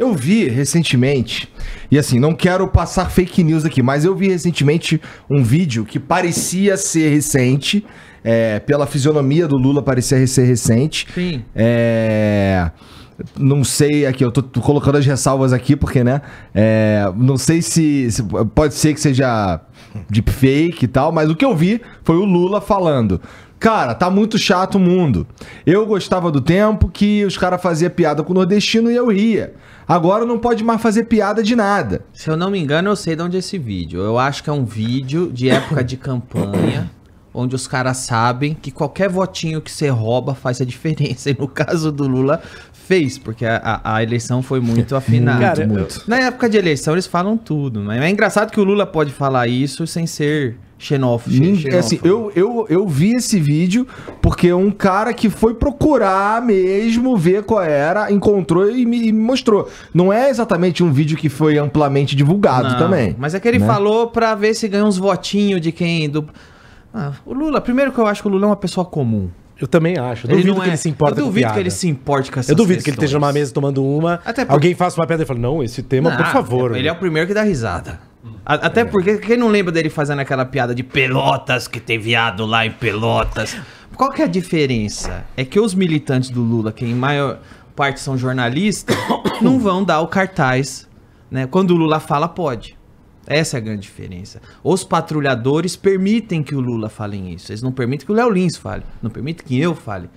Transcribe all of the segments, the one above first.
Eu vi recentemente, e assim, não quero passar fake news aqui, mas eu vi recentemente um vídeo que parecia ser recente, pela fisionomia do Lula parecia ser recente. Sim. Não sei, aqui, eu tô colocando as ressalvas aqui, porque, né, não sei se pode ser que seja deepfake e tal, mas o que eu vi foi o Lula falando: cara, tá muito chato o mundo. Eu gostava do tempo que os caras faziam piada com o nordestino e eu ria. Agora não pode mais fazer piada de nada. Se eu não me engano, eu sei de onde é esse vídeo. Eu acho que é um vídeo de época de campanha, onde os caras sabem que qualquer votinho que você rouba faz a diferença. E no caso do Lula, fez, porque a eleição foi muito afinada. Cara, muito. Na época de eleição, eles falam tudo. Mas é engraçado que o Lula pode falar isso sem ser... xenófobo. Assim, eu vi esse vídeo porque um cara que foi procurar mesmo ver qual era, encontrou e me mostrou. Não é exatamente um vídeo que foi amplamente divulgado. Não, também. Mas é que ele, né, falou pra ver se ganha uns votinhos de quem... o Lula, primeiro que eu acho que o Lula é uma pessoa comum. Eu também acho. Eu duvido que ele se importe com piada. Eu duvido que ele se importe com essas questões. Eu duvido que ele esteja numa mesa tomando uma, porque... alguém faça uma pedra e fale, não, esse tema, por favor. Ele é o primeiro que dá risada. Até porque, quem não lembra dele fazendo aquela piada de Pelotas, que tem viado lá em Pelotas? Qual que é a diferença? É que os militantes do Lula, que em maior parte são jornalistas, não vão dar o cartaz, né? Quando o Lula fala, pode. Essa é a grande diferença. Os patrulhadores permitem que o Lula fale isso. Eles não permitem que o Léo Lins fale, não permitem que eu fale.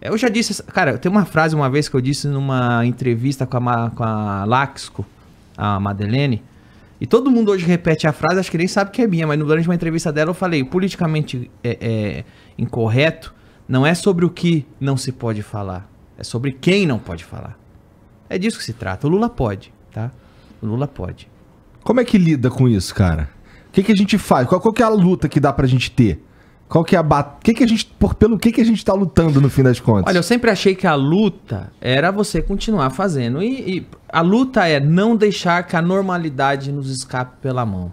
Eu já disse, cara, tem uma frase uma vez que eu disse numa entrevista com a Laxco, a Madeleine. E todo mundo hoje repete a frase, acho que nem sabe que é minha, mas durante uma entrevista dela eu falei: politicamente incorreto não é sobre o que não se pode falar, é sobre quem não pode falar. É disso que se trata. O Lula pode, tá? O Lula pode. Como é que lida com isso, cara? O que a gente faz? Qual que é a luta que dá pra gente ter? Qual que é a batalha? Pelo que a gente tá lutando no fim das contas? Olha, eu sempre achei que a luta era você continuar fazendo. E a luta é não deixar que a normalidade nos escape pela mão.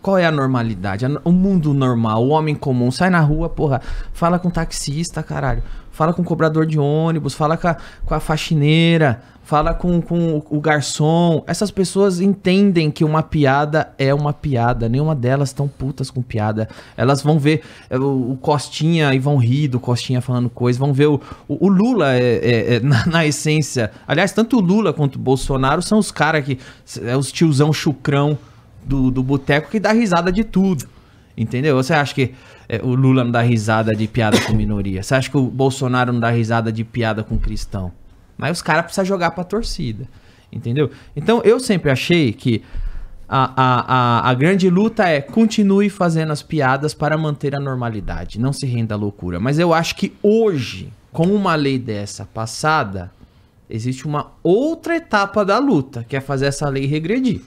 Qual é a normalidade? O mundo normal, o homem comum, sai na rua, porra, fala com taxista, caralho. Fala com o cobrador de ônibus, fala com a faxineira, fala com o garçom. Essas pessoas entendem que uma piada é uma piada. Nenhuma delas estão putas com piada. Elas vão ver o Costinha e vão rir do Costinha falando coisa. Vão ver o Lula na essência. Aliás, tanto o Lula quanto o Bolsonaro são os caras que... é os tiozão chucrão do boteco que dá risada de tudo. Entendeu? Você acha que o Lula não dá risada de piada com minoria? Você acha que o Bolsonaro não dá risada de piada com cristão? Mas os caras precisam jogar pra torcida, entendeu? Então eu sempre achei que a grande luta é continue fazendo as piadas para manter a normalidade, não se renda à loucura. Mas eu acho que hoje, com uma lei dessa passada, existe uma outra etapa da luta, que é fazer essa lei regredir.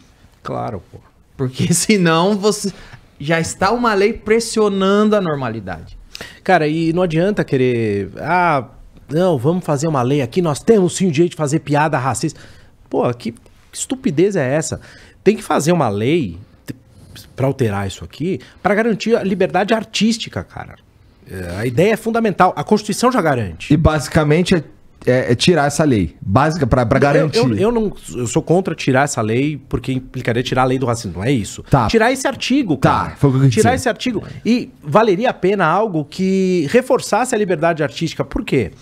Claro, pô. Porque senão você... já está uma lei pressionando a normalidade. Cara, e não adianta querer... ah, não, vamos fazer uma lei aqui, nós temos sim o direito de fazer piada racista. Pô, que estupidez é essa? Tem que fazer uma lei para alterar isso aqui, para garantir a liberdade artística, cara. A ideia é fundamental, a Constituição já garante. E basicamente é tirar essa lei, básica, pra garantir. Eu sou contra tirar essa lei, porque implicaria tirar a lei do racismo, não é isso. Tá. Tirar esse artigo, cara. Tá, foi o que eu tirar esse artigo. E valeria a pena algo que reforçasse a liberdade artística. Por quê?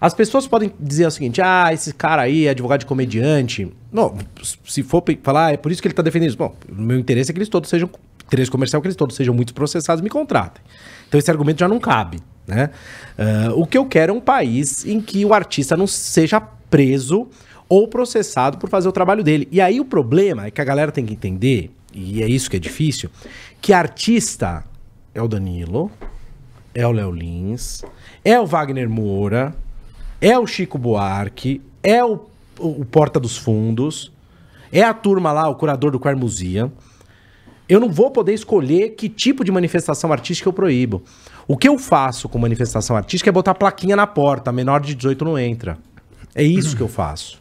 As pessoas podem dizer o seguinte: ah, esse cara aí é advogado de comediante. Não, se for falar, é por isso que ele tá defendendo isso. Bom, o meu interesse é que eles todos sejam... interesse comercial é que eles todos sejam muito processados e me contratem. Então esse argumento já não cabe. Né? O que eu quero é um país em que o artista não seja preso ou processado por fazer o trabalho dele. E aí o problema é que a galera tem que entender, e é isso que é difícil, que artista é o Danilo, é o Léo Lins, é o Wagner Moura, é o Chico Buarque, é o Porta dos Fundos, é a turma lá, o curador do Carmusia. Eu não vou poder escolher que tipo de manifestação artística eu proíbo. O que eu faço com manifestação artística é botar plaquinha na porta, menor de 18 não entra. É isso que eu faço.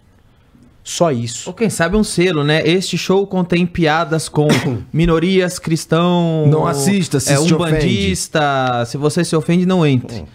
Só isso. Ou quem sabe um selo, né? Este show contém piadas com minorias, cristão... não assista, se ofende. Umbandista, se você se ofende, não entre.